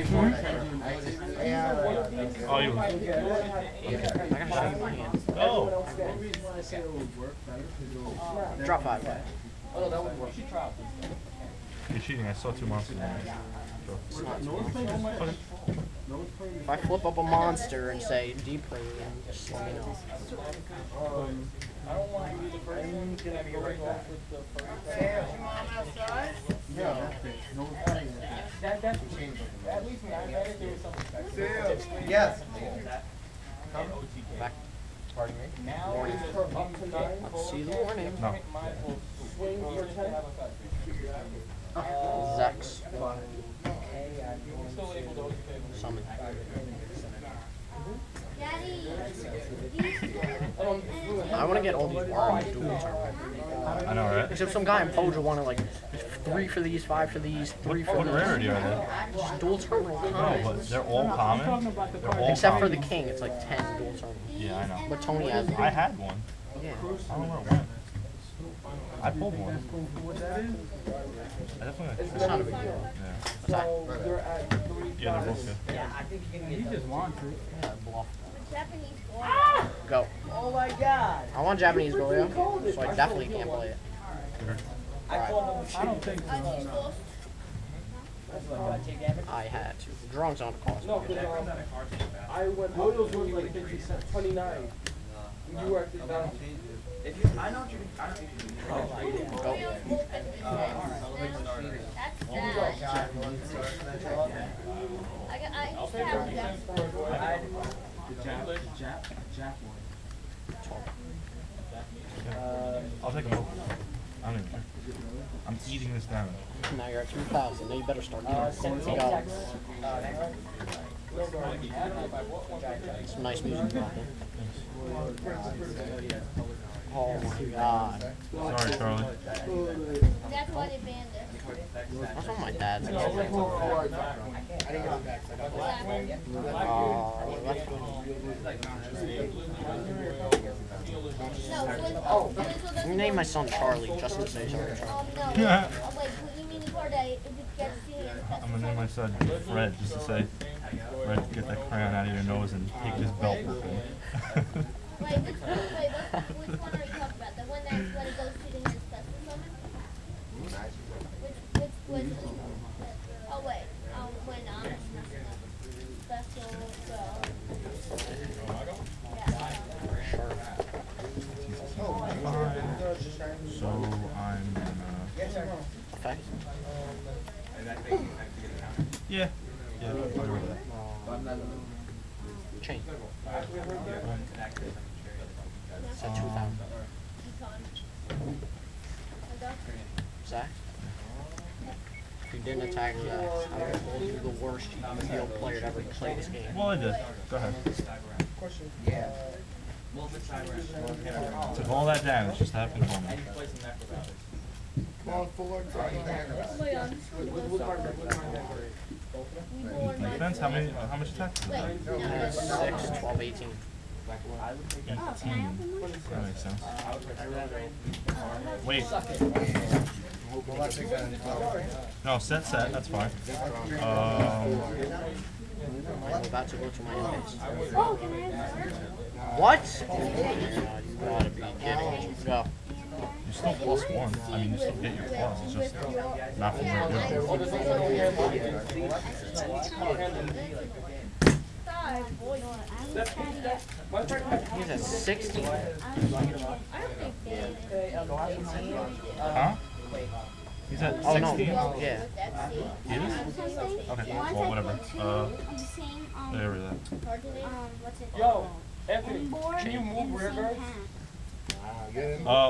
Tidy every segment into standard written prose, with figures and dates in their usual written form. Oh, you. Okay. I gotta show you my hands. Oh. Okay. Drop five. Oh, no, that would work. You're cheating. I saw two monsters. Okay. If I flip up a monster and say deeply, just let me know. I don't want to be the first one to be right back. Sam, you want outside? No. No. That changed. At least when I met it, there was something. Sam, yes. Come. Back. Pardon me? Now is up to 9. See the warning. No. Swing your head. Zax. Summon. Daddy. I want to get all these arms duels. I know, right? Except some guy in Poja wanted like 3 for these, 5 for these, 3 for these. What rarity are they? Just dual terminal. No, but they're all common. They're all except common. For the king, it's like 10 dual terminals. Yeah, I know. But Tony has one. I had one. Yeah. I don't know when. I pulled one. That's not a big deal. Yeah. Yeah, they're both good. Yeah, I think you can get. He just wants it. Yeah, bluff. Japanese Goya. Go. Oh my god. I want Japanese Goya, so I definitely can't play it. Sure. Right. I don't think so. I had to. Drawings on cost. No, I went. Goya's was like 50 cents, 29. You are. If you, I know what you're doing. Go. That's sad. I used to have that. Jap one. I'll take a look. I don't even care. I'm eating this down. Now you're at 2,000. Now you better start eating $70. Some nice music. Oh my god. Sorry, Charlie. That's why they banned it. That's on my dad's. I'm name my son Charlie just to say sorry, Charlie. Yeah. I'm gonna name my son Fred just to say, Fred, get that crayon out of your nose and take this belt with me. Wait, which one are you talking about? The one that goes to the ancestral summon? Which was oh wait, when special yeah. So I'm okay. Yeah. Yeah, change. It's at 2,000. Zach? If you didn't attack Zach, I would have told you the worst field player to ever play this game. Well, I did. Go ahead. Yeah. Took all that damage, just happened to me. Depends how much attack? 6, 12, 18. 18. That makes sense. Wait. No, set, that's fine. I'm about to go to my index. What? Oh, you gotta be kidding me. Go. You still +1. I mean, you still get your plus. It's just not for good. He's at 60. Huh? He's at 16? No. Yeah. He is? Okay, well, whatever. There we go. Yo, Anthony, can you move river?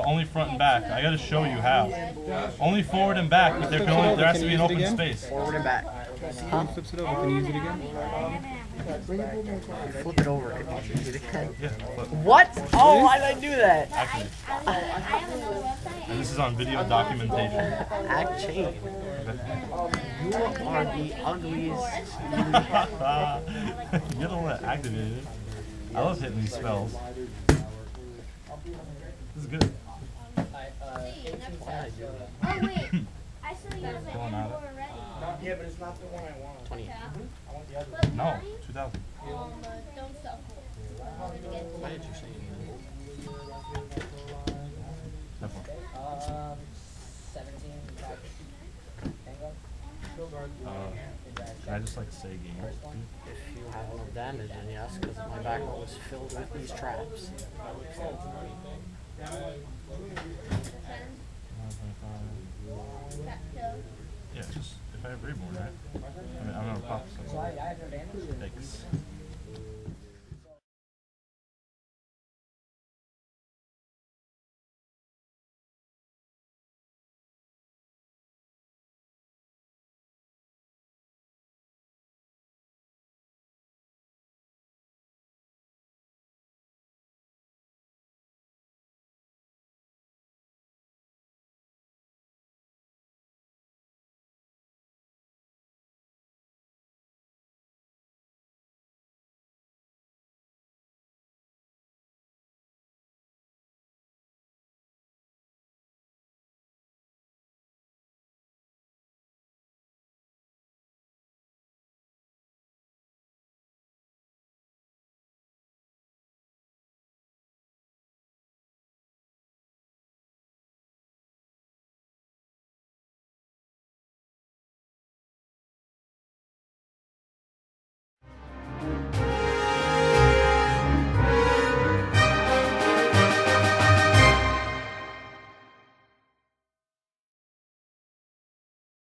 Only front and back. I gotta show you how. Only forward and back, but there has to be an open space. Forward and back. Huh? Can you use it again? Flip it over. Yeah, what? Oh, why did I do that? Actually. And this is on video documentation. Act change. You are the ugliest. You're the one that activated it. I love hitting these spells. This is good. Why did I do that? Oh, wait. I saw you have it already. is not the one I want. 20. Okay. I want the other one. No, 2000. Don't sell. Why did you say you 17. Can I just like say game? If you have no damage, then yes, because my back row is filled with these traps. Yeah, just if I have reborn, right? I mean, I'm gonna pop some. Thanks.